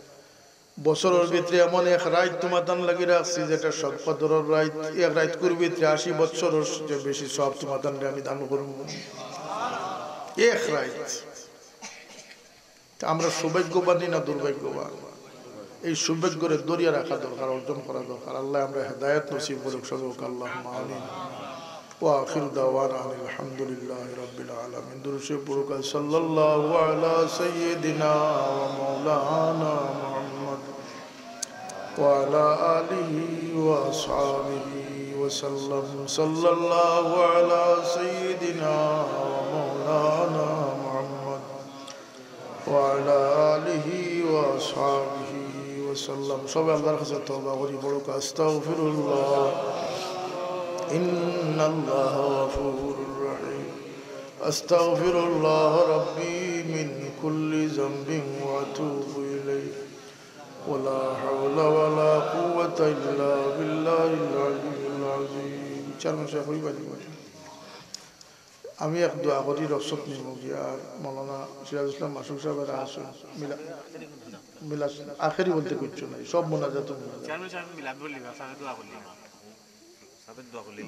বছরের ভিতরে এমন এক রাত তোমাদান লাগি রাখছি যেটা সব কদরের রাত এক রাত করবি আশি বছরের যে বেশি সব তোমাদান আমি দান করব এক রাত আমরা সৌভাগ্যবানী না দুর্ভাগ্যবান এই সৌভাগ্যরে দরিয়া রাখা দরকার অর্জন করা দরকার আল্লাহ আমরা হেদায়েত নসিব করুক সকলকে আল্লাহুম্মা আমিন ওয়া আখিরু দাওয়ানা আলহামদুলিল্লাহি রাব্বিল আলামিন দুরুশে পুরুকা সাল্লাল্লাহু আলা সাইয়্যিদিনা ওয়া মাওলানা وعلى آله وأصحابه وسلم صلى الله على سيدنا ومولانا محمد وعلى آله وأصحابه وسلم صلى الله عليه وسلم أستغفر الله إن الله غفور رحيم أستغفر الله ربي من كل ذنب وأتوب إليه ولا حول ولا قوة إلا بالله العلي العظيم شرم شيخ ويبادي وجه أمي أخذ أغدي رخصتني مجيار مولانا شيراز الإسلام معشوق شابه رحصن ملا ملا آخر بولتے کچھ نہیں سب مناجات مناجات شرم شيخ ملا بولی بافا دعا بولی سب دعا بولی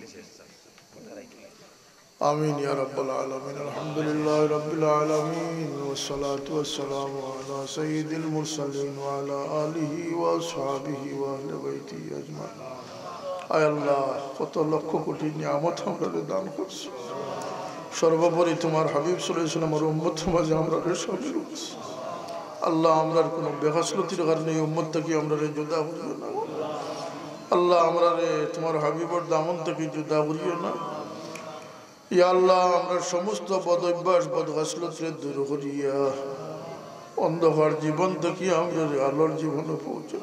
آمين يا رب العالمين الحمد لله رب العالمين والصلاة والسلام على سيد المرسلين وعلى آله وأصحابه وأهل بيته أجمعين أي الله فتلك كل نعمة أمرنا دان خص شربا بري تمار حبيب صلى الله عليه وسلم أمت ما جامرا رشامي الله أمرنا كنوا بغسلتي غرني أمت تكي أمرنا جدا غرينا الله أمرنا تمار حبيب دامن تكي جدا غرينا ইয়া আল্লাহ আমরা সমস্ত বদভ্যাস বদঘাসলতরে দূর করিয়া অন্ধকার জীবন থেকে আমরা আলোর জীবনে পৌঁছে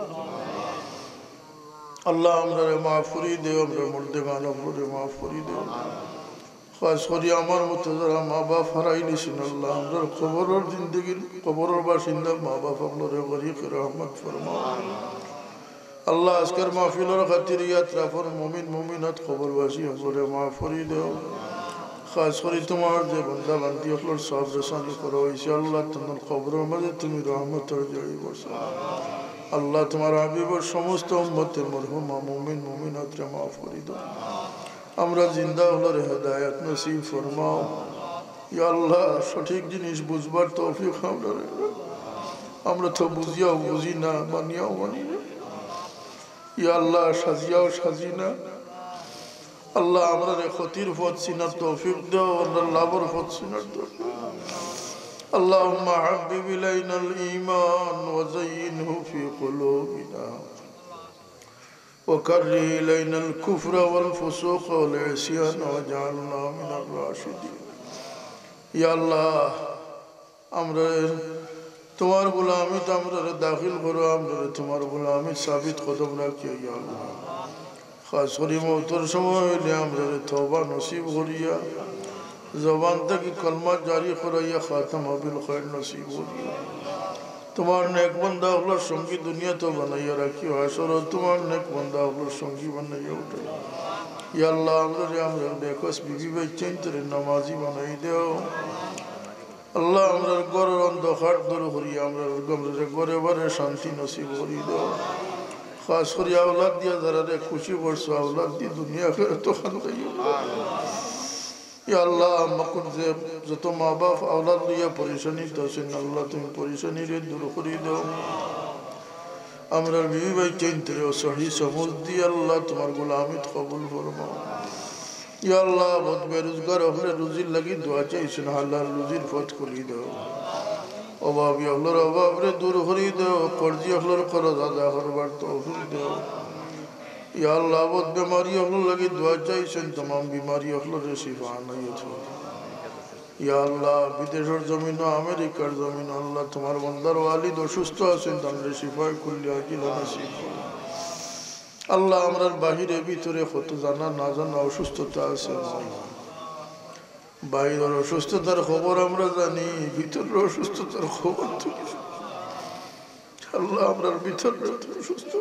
আল্লাহ আমরা মাফ করি দে আমরা মুর্দেগান উপরে মাফ করি দে খাস করি আমার মতো যারা মা বাপ হারাই নিছেন আল্লাহ আমরা কবরের জিন্দগির কবরের বাসিন্দা মা বাপ আমরে গরিক রহমত ফরমা আল্লাহ আজকের মাহফিলের খাতির ইয়াত্রাফর মুমিন মুমিনাত কবরবাসী উপরে মাফ করি দে খাস করে তোমার যে বন্ধা বান্ধি হল সব রসানি করো ইনশাআল্লাহ তোমার খবরের মাঝে তুমি রহমতের জড়ি বসো আল্লাহ তোমার হাবিবর সমস্ত উম্মতের মরহুমা মুমিন মুমিনাতরে মাফ করে দাও আমরা জিন্দা হলার হেদায়েত নসিব ফরমাও ইয়া আল্লাহ সঠিক জিনিস বুঝবার তৌফিক আমরা আমরা তো বুঝিয়াও বুঝি না মানিয়াও মানি না ইয়া আল্লাহ সাজিয়াও সাজি না আল্লাহ আমরা ক্ষতির পথ চিনার তৌফিক দাও আল্লাহ লাভের পথ চিনার তৌফিক আল্লাহুম্মা হাবিব ইলাইনাল ঈমান ওয়া যায়্যিনহু ফি কুলুবিনা ওয়া কাররি ইলাইনাল কুফরা ওয়াল ফুসুক ওয়াল ইসিয়ান ওয়াজআলনা মিনার রাশিদিন ইয়া আল্লাহ আমরা তোমার গোলামি আমরা দাখিল করো আমরা তোমার গোলামি সাবিত কদম রাখিও ইয়া আল্লাহ খাস করি মৌতর সময় হইলে আমরা তওবা নসিব করিয়া জবান থেকে কলমা জারি করাইয়া খাতাম বিল খায়র নসিব করিয়া তোমার নেক বান্দা হলার সঙ্গী দুনিয়া তো বানাইয়া রাখিও হাসর তোমার নেক বান্দা হলার সঙ্গী বানাইয়া উঠে ইয়া আল্লাহ আমরা আমরা বেকস বিবি ভাই চিন্তরে নামাজি বানাই দেও আল্লাহ আমরা ঘরের অন্ধকার দূর করিয়া আমরা ঘরে ঘরে শান্তি নসিব করিয়ে দেও খাস করে আওলাদ দিয়া যারা রে খুশি করছো আওলাদ দিয়ে দুনিয়া ফের তো আল্লাহ মকুন যে যত মা বাপ আওলাদ লইয়া পরিশানি তো আল্লাহ তুমি পরিশানি রে দূর করিয়ে দাও amrar bibi bhai chintre o sahi samurti Allah tumar gulamit qabul farmao ya Allah bot berozgar apne rozi lagi dua chai sunha Allah rozi fat kholi do obab ya Allah obab re dur kholi do qarzi Allah qarz ada harbar tawfiq do ya Allah bot bimari Allah lagi dua chai sun tamam bimari Allah re shifa nayat Ya Allah, Bideshar Zamino, Amerikar Zamino, Allah, Tumar Bandar Walid o Shusto Asen, Tamre Shifay Kulli Ajil Nasib. Allah, Amrar Bahire Bitore Khoto Jana Na Jana Oshustota Asen. Bahir o Oshustotar Khobor Amra Jani, Bitor o Oshustotar Khobor Tumi. Allah, Amrar Bitor o Oshusto.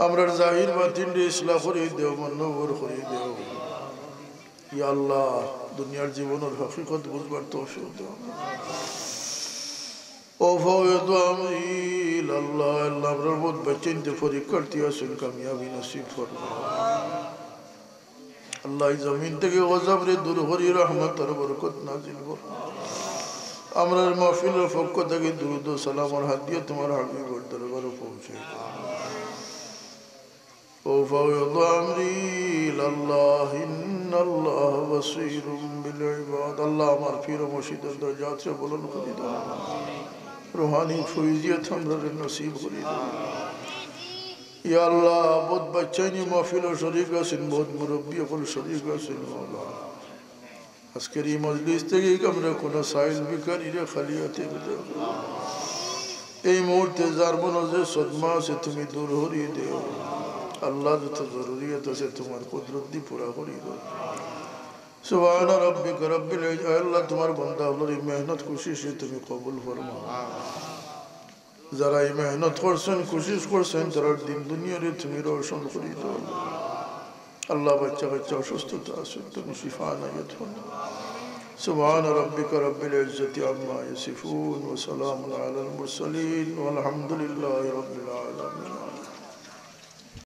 Amrar Zahir Batin Re Islah Khore Deo, Manobor Khore Deo. Ya Allah. দুনিয়ার জীবনের হকিকত বুঝবার তৌফিক দাও ও ফওয়াদ আমিন আল্লাহ আল্লাহ রব্বুত বচিনতে পরিকর্তি আসুন কামিয়াবি নসিব ফরমা আল্লাহ জমিন থেকে গজব রে দূর করি রহমত আর বরকত নাযিল কর আমরার মাহফিলের পক্ষ থেকে দরুদ ও সালাম আর হাদিয়া তোমার হাবিবের দরবারে পৌঁছে ও ফওয়াদ আমিন আল্লাহ Allah basirun bil ibad Allah amar pir murshid darajat se buland kore do ruhani fuyziyat amrar nasib kore do ya Allah bot bachani mahfil o sharif asen bot murabbi o sharif asen Allah asker ei majlis theke kamra kono sail bikari re khaliyate bide ei muhurte zarbonoje sodma se tumi dur horiye deo Allah to zaruriyat ase tumar qudrat di pura kori do Subhan Rabbi Rabbil Allah tumar banda ulari mehnat koshish tumi qabul farmao zarai mehnat korsen koshish korsen tarar din duniya re tumi roshan kori do Allah bachcha bachcha oshustota asen tumi shifa nayat farmao Subhan Rabbi Rabbil Izzati amma yasifun wa salamun ala al mursalin walhamdulillahi rabbil alamin